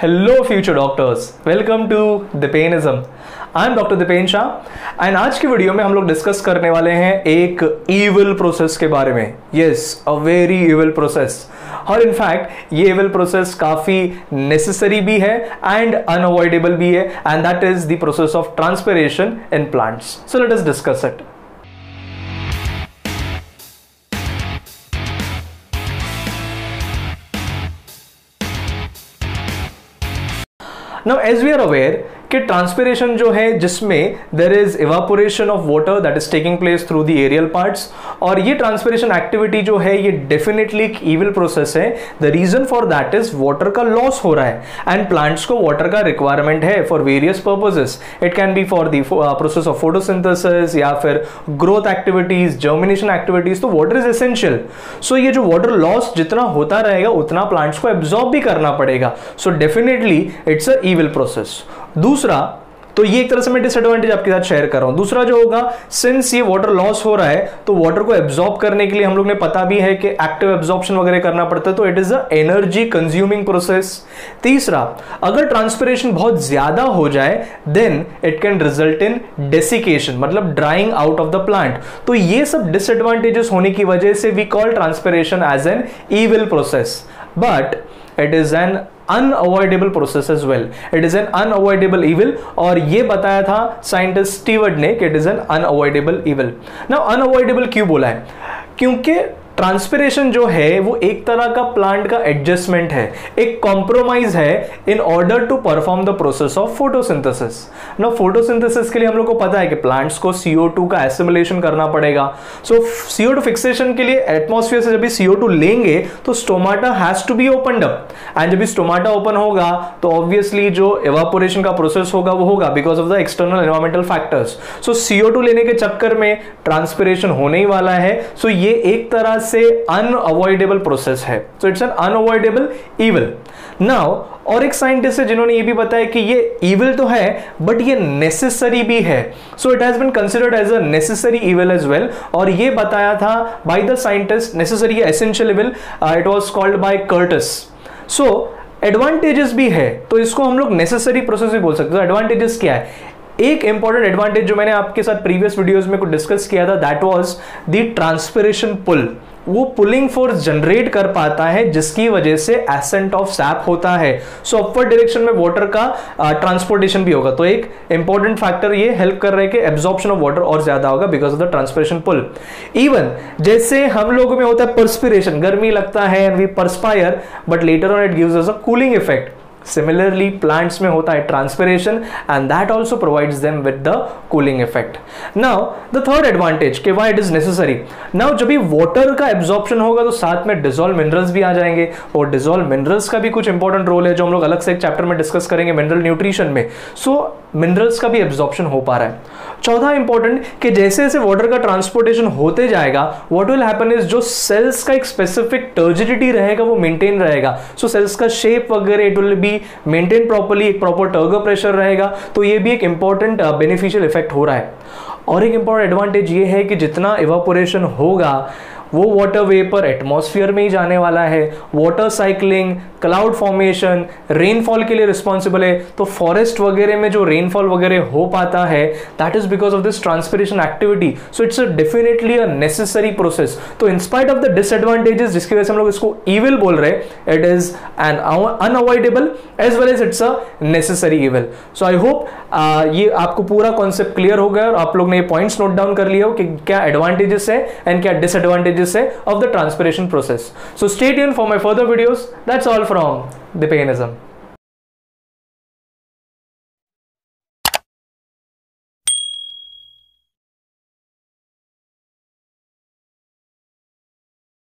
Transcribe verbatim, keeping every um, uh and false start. Hello future doctors, welcome to दिपेनिज्म। I am doctor Dipen Shah and आज की video में हम लोग डिस्कस करने वाले हैं एक ईविल प्रोसेस के बारे में। Yes, a very evil process. और इनफैक्ट ये ईविल प्रोसेस काफ़ी नेसेसरी भी है एंड अनअवॉइडेबल भी है, and that is the process of transpiration in plants. So let us discuss it. Now as we are aware कि ट्रांसपिरेशन जो है जिसमें there is evaporation of water that is taking place through the aerial parts, और ये transpiration activity जो है ये definitely एक ईविल प्रोसेस है। The reason for that is water का लॉस हो रहा है एंड प्लांट्स को वाटर का रिक्वायरमेंट है for various purposes. It can be for the process of photosynthesis या फिर ग्रोथ एक्टिविटीज, जर्मिनेशन एक्टिविटीज। तो वाटर इज एसेंशियल। सो ये जो वाटर लॉस जितना होता रहेगा उतना प्लांट्स को एब्जॉर्ब भी करना पड़ेगा। So definitely it's a evil process. दूसरा तो ये एक तरह से मैं डिसएडवांटेज आपके साथ शेयर कर रहा हूं। दूसरा जो होगा, सिंस ये वाटर लॉस हो रहा है तो वाटर को एब्जॉर्ब करने के लिए हम लोग ने पता भी है कि एक्टिव एब्जॉर्प्शन वगैरह करना पड़ता है, तो it is a energy consuming process. तीसरा, अगर ट्रांसपिरेशन बहुत ज्यादा हो जाए then it can result in desiccation, मतलब drying out of the plant. तो ये सब डिसएडवांटेजेस होने की वजह से we call transpiration as an evil process, but it is an unavoidable process as well. It is an unavoidable evil, और ये बताया था साइंटिस्ट स्टीवर्ड ने कि it is an unavoidable evil. Now unavoidable क्यों बोला है? क्योंकि ट्रांसपिरेशन जो है वो एक तरह का प्लांट का एडजस्टमेंट है, एक कॉम्प्रोमाइज है in order to perform the process of photosynthesis. ना फोटोसिंथेसिस के लिए हम लोग को पता है कि प्लांट्स को सी ओ टू का एसिमुलेशन करना पड़ेगा। सो सी ओ टू फिक्सेशन के लिए एटमॉस्फेयर से जब भी सी ओ टू लेंगे तो stomata has to be opened up, and जब भी स्टोमाटा ओपन होगा तो ऑब्वियसली जो इवापोरेशन का प्रोसेस होगा वो होगा because of the external environmental factors. So C O two लेने के चक्कर में ट्रांसपिरेशन होने ही वाला है। सो so, ये एक तरह से अनअवॉइडेबल प्रोसेस है। So it's an unavoidable evil. Now और एक साइंटिस्ट है जिन्होंने ये भी बताया कि ये इविल तो है बट ये नेसेसरी भी है। So it has been considered as a necessary evil as well, और ये बताया था by the scientist necessary essential evil. It was called by Curtis. So advantages भी है, तो इसको हम लोग नेसेसरी प्रोसेस भी बोल सकते हैं। एडवांटेजेस क्या है? एक इंपॉर्टेंट एडवांटेज जो मैंने आपके साथ प्रीवियस वीडियोस में कुछ डिस्कस किया था, that was the transpiration pull. वो पुलिंग फोर्स जनरेट कर पाता है जिसकी वजह से एसेंट ऑफ सैप होता है। सो अपवर्ड डायरेक्शन में वाटर का ट्रांसपोर्टेशन uh, भी होगा। तो एक इंपॉर्टेंट फैक्टर ये हेल्प कर रहे हैं कि एब्जॉर्प्शन ऑफ वाटर और ज्यादा होगा because of the transpiration pull. Even जैसे हम लोगों में होता है पर्स्पिरेशन, गर्मी लगता है and we perspire, but later on it gives us a cooling effect. Similarly plants में होता है transpiration and that also provides them with the cooling effect. Now the third advantage कि why it is necessary. Now जब भी water का absorption होगा तो साथ में डिसॉल्व मिनरल्स भी आ जाएंगे, और डिसॉल्व मिनरल्स का भी कुछ इंपॉर्टेंट रोल है जो हम लोग अलग से एक चैप्टर में डिस्कस करेंगे मिनरल न्यूट्रिशन में। सो so, मिनरल्स का भी एब्जॉर्प्शन हो पा रहा है। चौथा इंपॉर्टेंट कि जैसे जैसे वाटर का ट्रांसपोर्टेशन होते जाएगा व्हाट विल हैपन इज जो सेल्स का एक स्पेसिफिक टर्जिडिटी रहेगा वो मेंटेन रहेगा। सो so, सेल्स का शेप वगैरह it will be maintain properly, एक प्रॉपर टर्गो प्रेशर रहेगा। तो ये भी एक इंपॉर्टेंट बेनिफिशियल इफेक्ट हो रहा है। और एक इंपॉर्टेंट एडवांटेज ये है कि जितना इवापोरेशन होगा वो वाटर वेपर एटमॉस्फेयर में ही जाने वाला है। Water cycling, cloud formation, rainfall के लिए रिस्पॉन्सिबल है। तो फॉरेस्ट वगैरह में जो रेनफॉल वगैरह हो पाता है that is because of this transpiration activity. So it's definitely a necessary process. तो इंस्पाइट ऑफ द डिसएडवांटेजेस जिसकी वजह से हम लोग इसको इविल बोल रहे हैं, it is an unavoidable as well as it's a necessary evil. So I hope ये आपको पूरा कॉन्सेप्ट क्लियर हो गया और आप लोग ने ये पॉइंट्स नोट डाउन कर लिए हो कि क्या एडवांटेजेस है एंड क्या disadvantages of the transpiration process. So stay tuned for my further videos. That's all from Dipenism.